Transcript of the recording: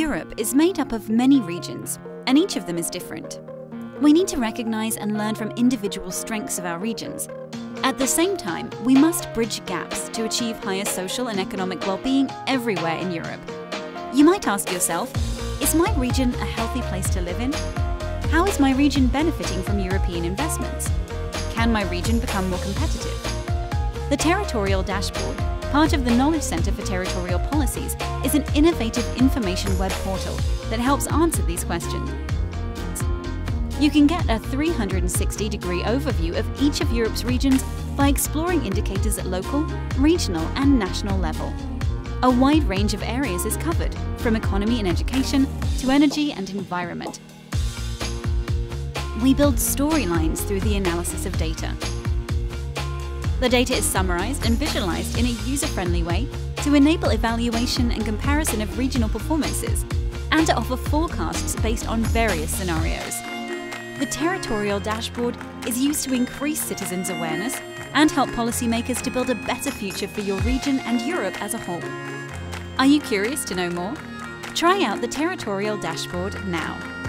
Europe is made up of many regions, and each of them is different. We need to recognise and learn from individual strengths of our regions. At the same time, we must bridge gaps to achieve higher social and economic well-being everywhere in Europe. You might ask yourself, is my region a healthy place to live in? How is my region benefiting from European investments? Can my region become more competitive? The Territorial Dashboard, part of the Knowledge Centre for Territorial Policies, is an innovative information web portal that helps answer these questions. You can get a 360-degree overview of each of Europe's regions by exploring indicators at local, regional and national level. A wide range of areas is covered, from economy and education to energy and environment. We build storylines through the analysis of data. The data is summarised and visualised in a user-friendly way to enable evaluation and comparison of regional performances, and to offer forecasts based on various scenarios. The Territorial Dashboard is used to increase citizens' awareness and help policymakers to build a better future for your region and Europe as a whole. Are you curious to know more? Try out the Territorial Dashboard now.